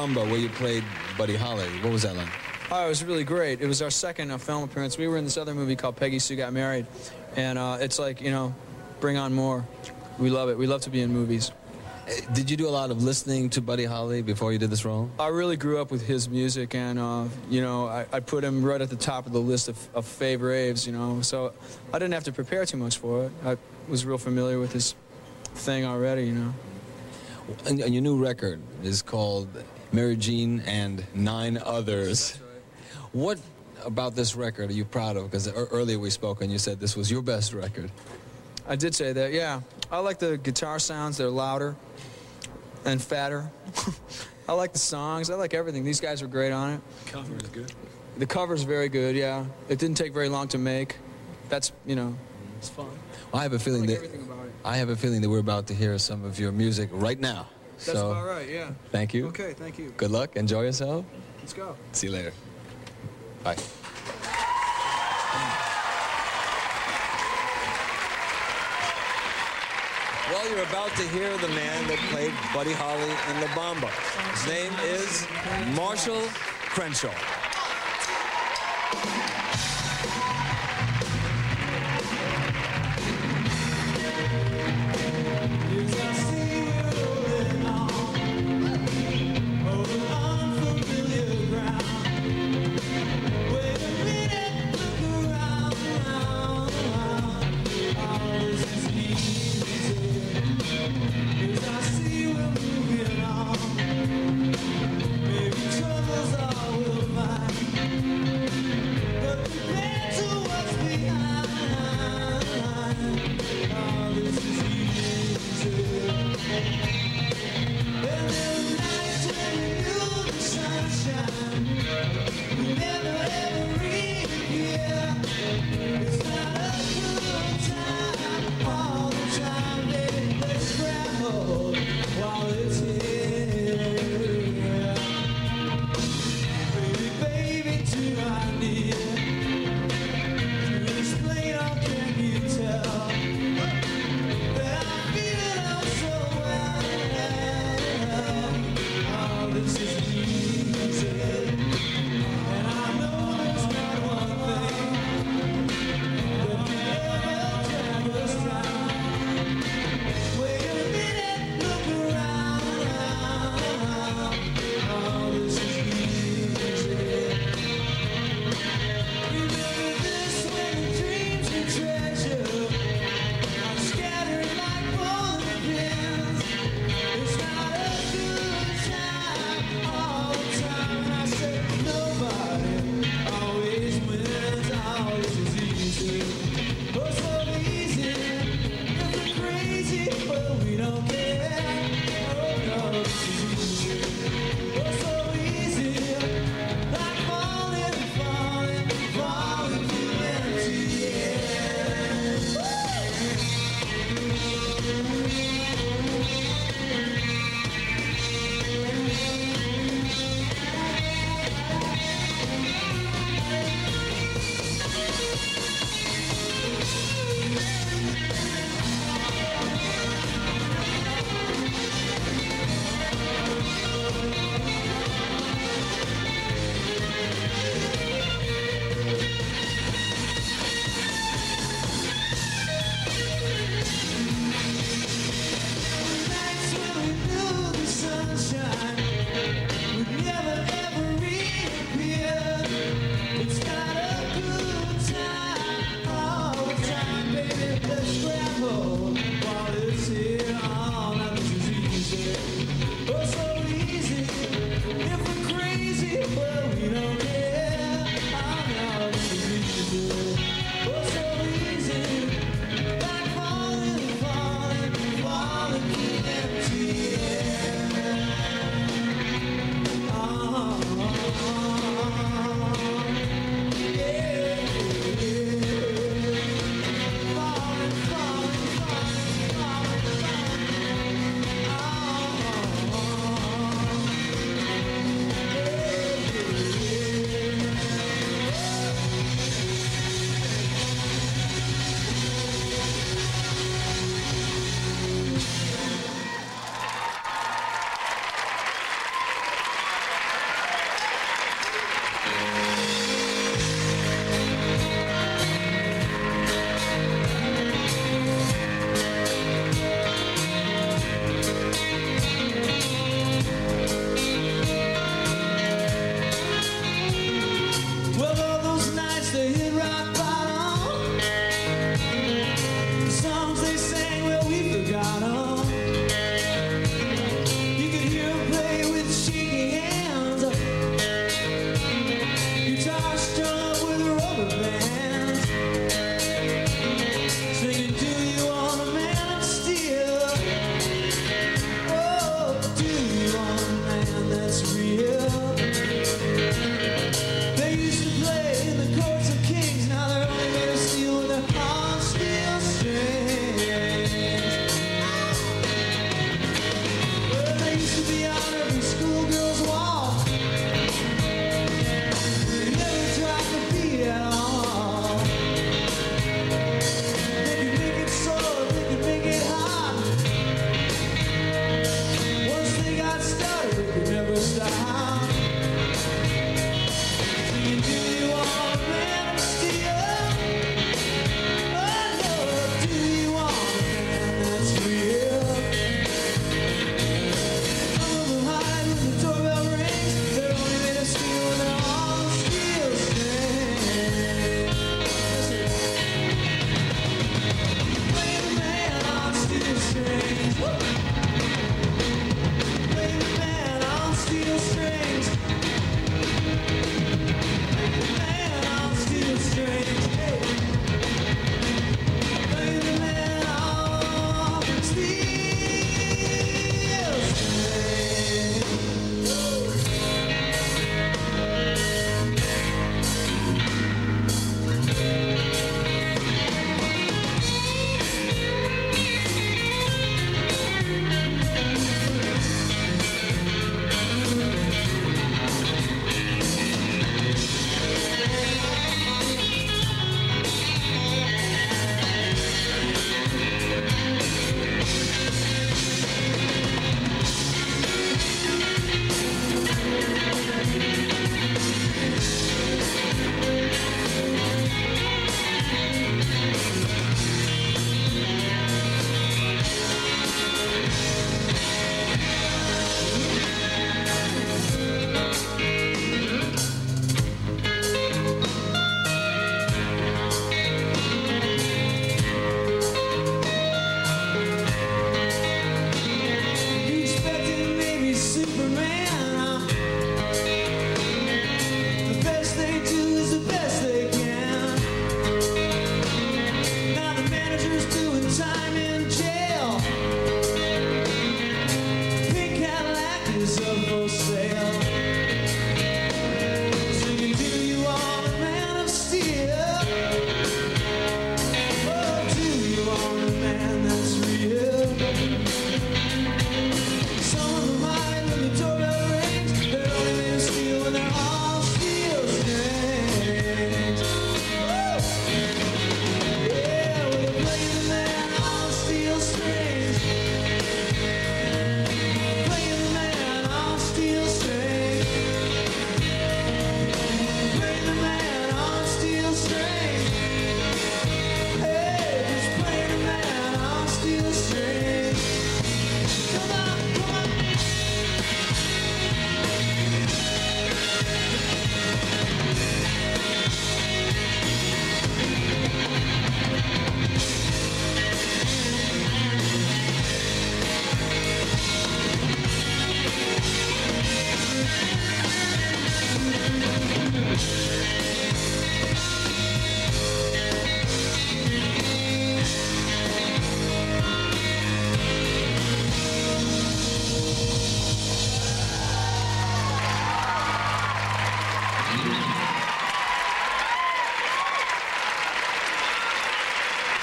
Bamba, where you played Buddy Holly. What was that like? Oh, it was really great. It was our second film appearance. We were in this other movie called Peggy Sue Got Married, and it's like, you know, bring on more. We love it. We love to be in movies. Did you do a lot of listening to Buddy Holly before you did this role? I really grew up with his music, and, you know, I put him right at the top of the list of favorites, you know, so I didn't have to prepare too much for it. I was real familiar with his thing already, you know. And your new record is called Mary Jean and 9 Others. That's right. What about this record are you proud of? Because earlier we spoke and you said this was your best record. I did say that, yeah. I like the guitar sounds. They're louder and fatter. I like the songs. I like everything. These guys were great on it. The cover is good. The cover's very good, yeah. It didn't take very long to make. That's, you know, it's fun. Well, I have a feeling that we're about to hear some of your music right now. That's about right, yeah. Thank you. Okay, thank you. Good luck. Enjoy yourself. Let's go. See you later. Bye. Well, you're about to hear the man that played Buddy Holly in La Bamba. His name is Marshall Crenshaw.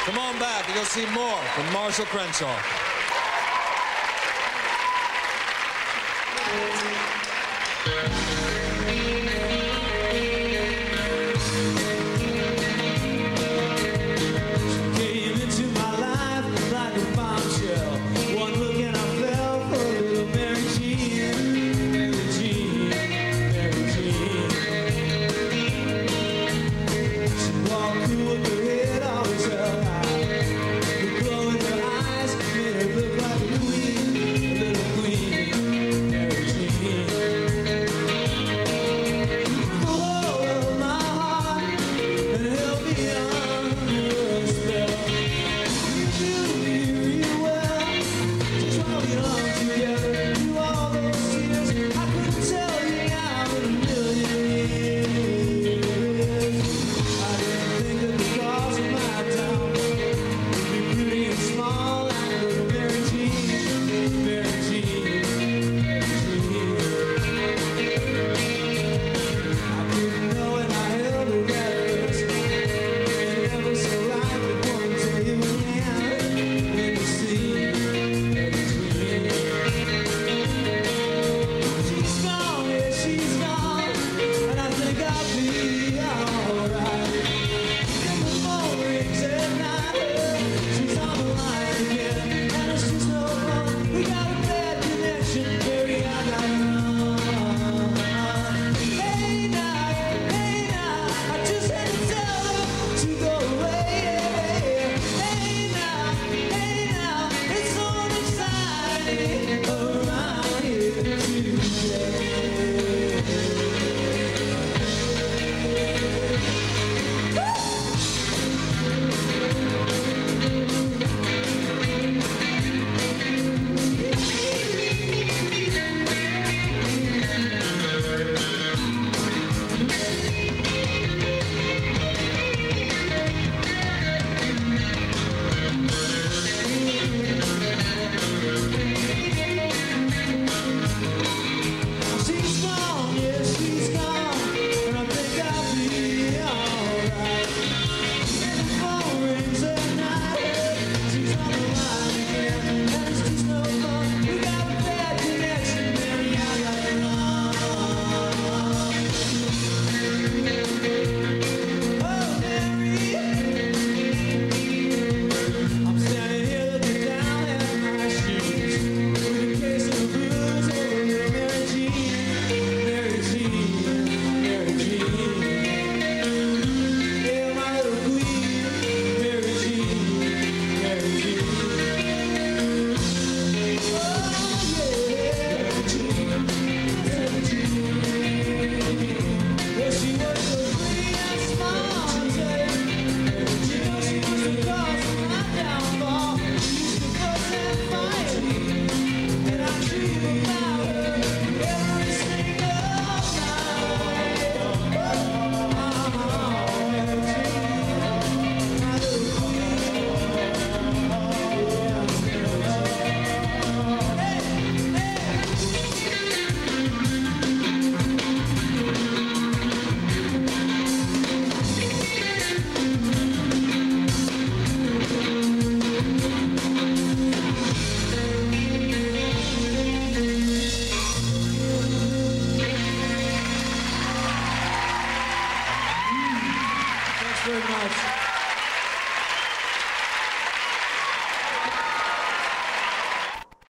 Come on back and go see more from Marshall Crenshaw. Came into my life like a bombshell. One look and I fell for a little Mary Jean. Mary Jean, Mary Jean. She walked through with her head always up high. Made her much.